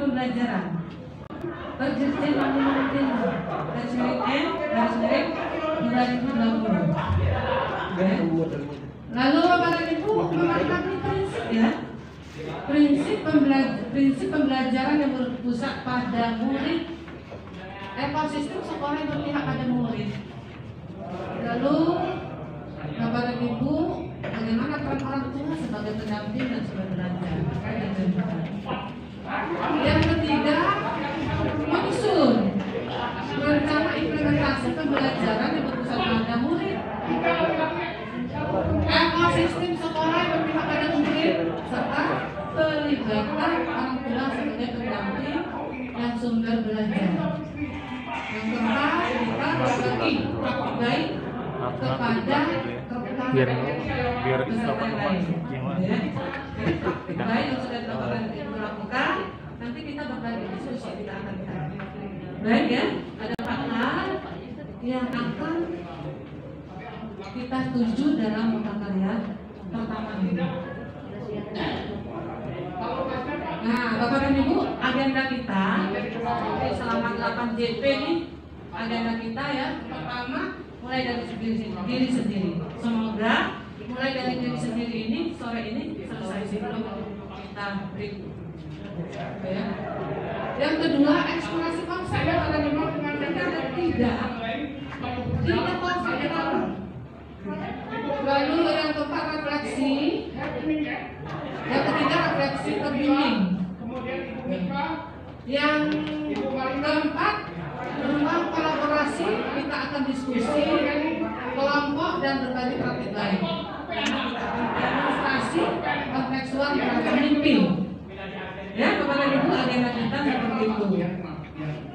pembelajaran. Perjanjian Matematika Nasional Nasional 2020. Lalu Bapak Ibu memahami prinsip ya. Prinsip pembelajaran yang berpusat pada murid, ekosistem sekolah yang berpihak pada murid. Lalu Bapak dan Ibu, bagaimana peran orang tua sebagai pendamping dan sebagai belajar? Yang ketiga, menyusun rencana implementasi pembelajaran yang berpusat pada murid. Ekosistem sekolah yang berpihak pada murid serta pelibatan orang tua sebagai pendamping dan sumber belajar. Yang keempat, kita berbagi praktik baik kepada biar baik yang sudah dilakukan, nanti kita berbagi diskusi kita akan baik ya, ada pakar yang akan kita tuju dalam LOKAKARYA pertama ini. Nah, Bapak dan Ibu, agenda kita selama 8 JP nih, agenda kita ya pertama mulai dari diri sendiri. Semoga mulai dari diri sendiri ini sore ini selesai sebelum kita break. Ya. Yang kedua, eksplorasi konsep yang akan dilakukan dengan tiga konsep yang lalu. Lalu yang keempat refleksi. Yang ketiga refleksi terbimbing. Yang keempat tentang kolaborasi, kita akan diskusi kelompok dan berbagi praktik lain. Demonstrasi kontekstual terhadap mimpi. Ya, Bapak dan Ibu, agenda kita seperti itu.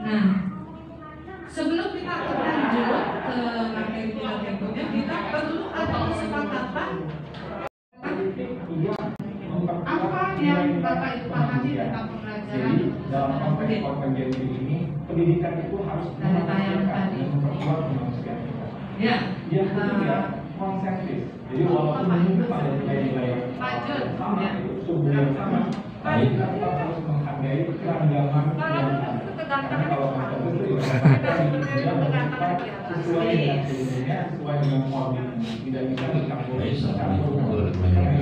Nah, sebelum kita lanjut ke materi berikutnya, kita perlu ada kesepakatan apa yang Bapak Ibu pahami tentang pembelajaran. Dalam konteks konvensi ini, pendidikan itu harus memperkuat kemanusiaan kita. Ya. Yang ketiga, konsensus. Jadi walaupun pada nilai-nilai sama, sumber yang sama, tapi kita harus menghargai keragaman yang sama. Kalau konsensus itu sesuai dengan dirinya, sesuai dengan format, tidak bisa dicampuri.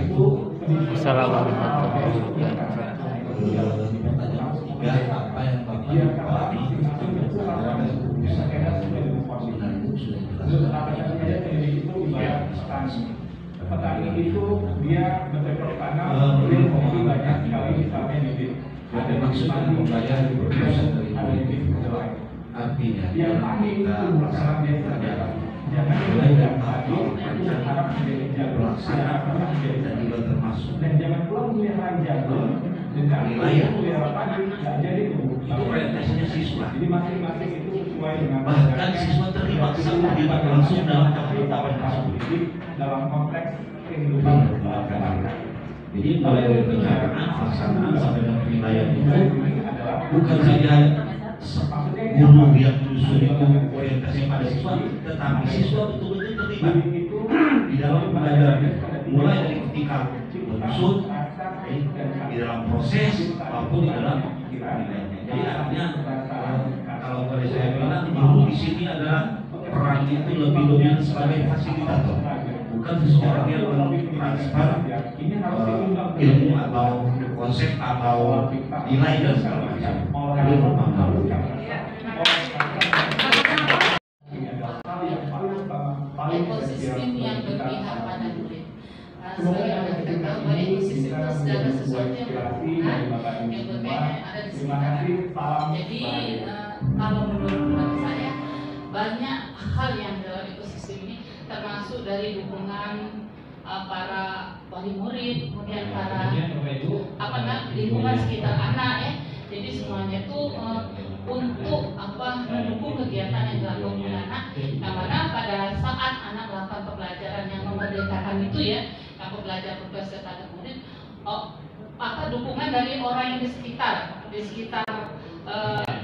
Itu apa yang Bapak petani itu dia bertekor tanah, beli kopi banyak sekali misalnya di ada maksudnya membayar di produsen dari lain. Artinya yang tani itu pelaksanaan biasa biasa. Jangan dilayan tadi, harap menjadi jago, harap menjadi termasuk dan jangan pulang melihat jago dengan wilayah melihat tani tidak jadi itu orientasinya siswa. Jadi masing-masing itu sesuai dengan bahkan siswa terlibat terlibat langsung dalam kegiatan politik dalam kompleks kehidupan masyarakat. Jadi mulai dari perencanaan, pelaksanaan sampai dengan penilaian itu bukan saja guru yang justru orientasinya pada siswa, tetapi siswa betul-betul terlibat di dalam pembelajarannya mulai dari ketika bermaksud di dalam proses maupun di dalam nilainya. Jadi artinya kalau dari saya bilang guru di sini adalah peran itu lebih dominan sebagai fasilitator, bukan seseorang yang mentransfer ilmu atau konsep atau nilai dan segala macam. Kami memahami. Ekosistem yang berpihak pada murid. Sebagai kita tahu bahwa ekosistem itu segala sesuatu yang berhubungan, yang berbeda ada di sekitar. Jadi kalau menurut saya banyak hal yang dalam ekosistem ini termasuk dari dukungan para wali murid, kemudian para lingkungan sekitar anak ya. Jadi semuanya itu untuk apa mendukung kegiatan yang dilakukan oleh anak. Karena pada saat anak melakukan pembelajaran yang memerdekakan itu ya, pembelajaran berbasis pada murid, apa dukungan dari orang yang di sekitar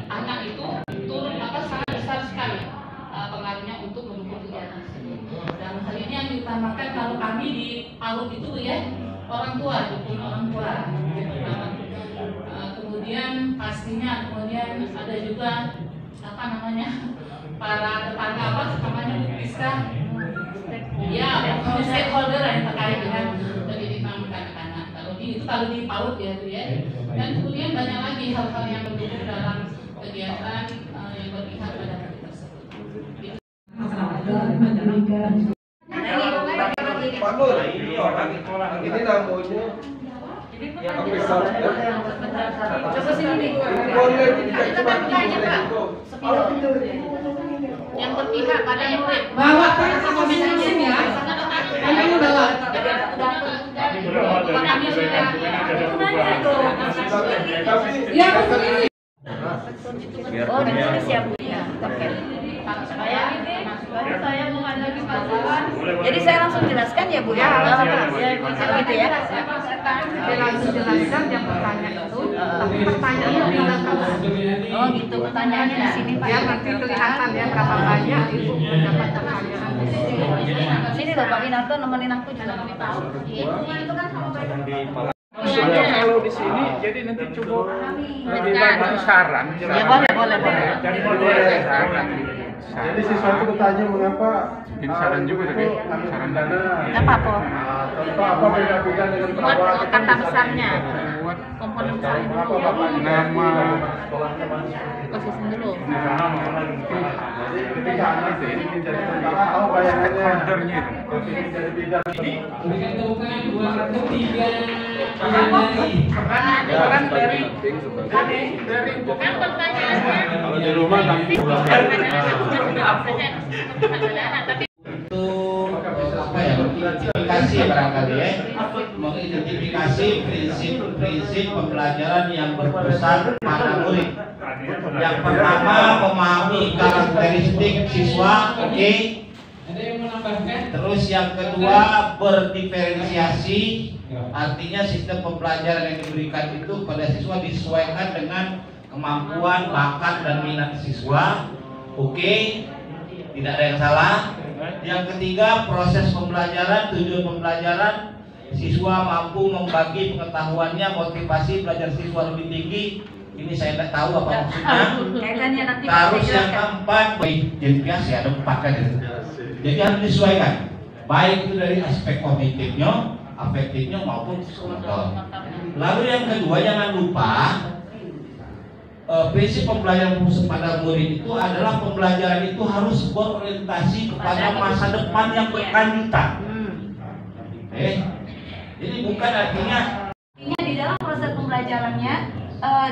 anak itu turun apa sangat besar sekali pengaruhnya untuk mendukung kegiatan tersebut. Dan hal ini yang diutamakan kalau kami di PAUD itu ya orang tua, dukungan orang tua. Kemudian kemudian pastinya kemudian ada juga apa namanya para tetangga apa namanya bisa ya stakeholder yang terkait dengan pendidikan anak-anak. Itu kalau di PAUD ya tuh ya. Dan kemudian banyak lagi hal-hal yang mendukung dalam kegiatan yang berpihak pada kami tersebut. Ini namanya ya, yang berpihak pada murid bawa ya, saya menghadapi masalah. Jadi saya langsung jelaskan ya Bu ya. Gitu ya. Saya langsung jelaskan yang pertanyaan itu. Pertanyaannya di belakang. Oh gitu, pertanyaannya di sini Pak. Ya nanti kelihatan ya berapa banyak Ibu mendapat pertanyaan. Sini loh Pak Winarto nemenin aku juga kami tahu. Itu kan sama baik. Soalnya kalau di sini, jadi nanti cukup lebih banyak saran. Ya boleh. Jadi boleh saran. Jadi siswa itu bertanya mengapa? Mungkin saran juga tadi. Saran dana. Apa? Contoh apa beda-beda dengan perawat? Kata besarnya. Komponen besar. Nama. Khususnya dulu. Jadi ini jadi bayangannya. Ini bukan 2 atau 3. Peran dari bukan pertanyaannya kalau di rumah nanti mengidentifikasi barangkali ya, mengidentifikasi prinsip-prinsip pembelajaran yang berpesan pada murid. Yang pertama memahami karakteristik siswa, oke. Terus yang kedua berdiferensiasi, artinya sistem pembelajaran yang diberikan itu pada siswa disesuaikan dengan kemampuan, bakat dan minat siswa. Oke, tidak ada yang salah. Yang ketiga proses pembelajaran, tujuan pembelajaran, siswa mampu membagi pengetahuannya, motivasi belajar siswa lebih tinggi. Ini saya tidak tahu apa maksudnya. Terus yang keempat, jadi biasa ya, ada 4 kan itu. Jadi harus disesuaikan, baik itu dari aspek kognitifnya, afektifnya maupun psikomotor. Lalu yang kedua jangan lupa prinsip pembelajaran khusus pada murid itu adalah pembelajaran itu harus berorientasi kepada masa depan yang berkelanjutan. Jadi bukan artinya di dalam proses pembelajarannya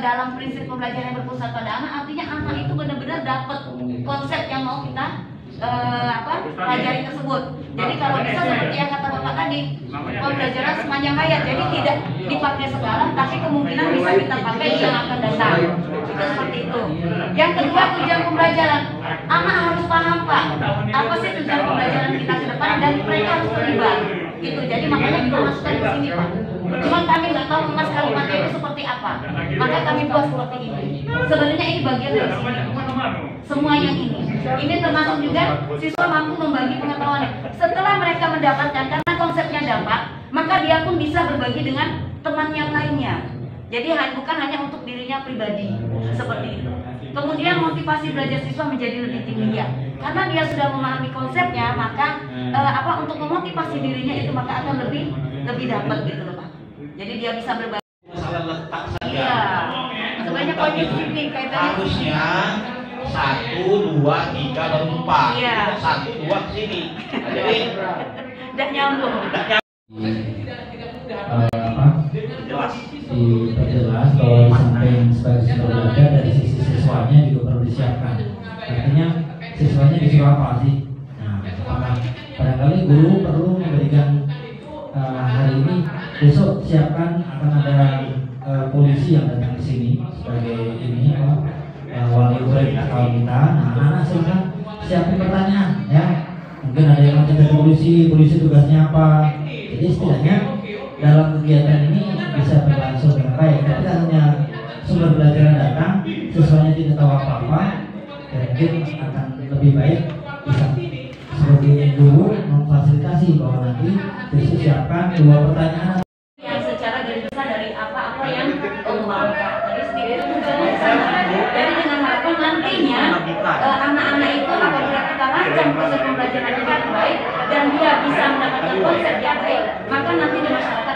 dalam prinsip pembelajaran yang berpusat pada anak, artinya anak itu benar-benar dapat konsep yang mau kita pelajari tersebut. Jadi kalau bisa seperti yang kata Bapak tadi, pembelajaran sepanjang hayat. Jadi tidak dipakai sekarang, tapi kemungkinan bisa kita pakai yang akan datang. Itu seperti itu. Yang kedua tujuan pembelajaran, anak harus paham Pak, apa sih tujuan pembelajaran kita ke depan dan mereka harus terlibat. Gitu. Jadi makanya kita masukkan ke sini Pak. Cuma kami nggak tahu mas kalimatnya itu seperti apa. Maka kami buat seperti ini. Sebenarnya ini bagian dari sini. Semua yang ini termasuk juga siswa mampu membagi pengetahuan. Setelah mereka mendapatkan, karena konsepnya dampak, maka dia pun bisa berbagi dengan teman yang lainnya. Jadi bukan hanya untuk dirinya pribadi, seperti itu. Kemudian motivasi belajar siswa menjadi lebih tinggi ya, karena dia sudah memahami konsepnya, maka untuk memotivasi dirinya itu maka akan lebih dapat gitu loh Pak. Jadi dia bisa berbagi. Masalah letak saja. Iya. Sebenarnya kondisi harusnya 1, 2, 3, dan 4. Iya. 1, 2 sini. Jadi tidak nyambung. Diperjelas bahwa samping sebagai siswa belajar dari sisi siswanya juga perlu disiapkan. Artinya siswanya disuruh apa sih? Nah, barangkali guru perlu memberikan hari ini, besok siapkan akan ada polisi yang datang ke sini sebagai ini wali murid atau kita. Nah, anak-anak silakan siapkan pertanyaan ya. Mungkin ada yang menjadi polisi tugasnya apa? Jadi setidaknya dalam kegiatan ini bisa berlangsung dengan baik. Tapi hanya sumber pelajaran datang, siswanya tidak tahu apa-apa, dan mungkin akan lebih baik bisa sebagai guru memfasilitasi bahwa nanti disiapkan 2 pertanyaan yang secara garis besar dari apa-apa yang mengembangkan. Tadi sendiri disadari dengan harapan nantinya anak-anak itu akan berkata lancar proses pembelajarannya dengan baik dan dia bisa mendapatkan konsep yang baik, maka nanti di masyarakat